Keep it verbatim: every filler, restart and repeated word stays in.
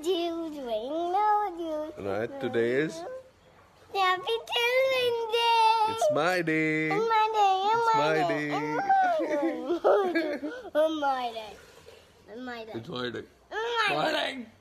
Children, no children. Right, today is Happy Children's Day. It's my day. It's my day. It's my day. It's my day. It's my day. It's my day. It's my day. It's my day.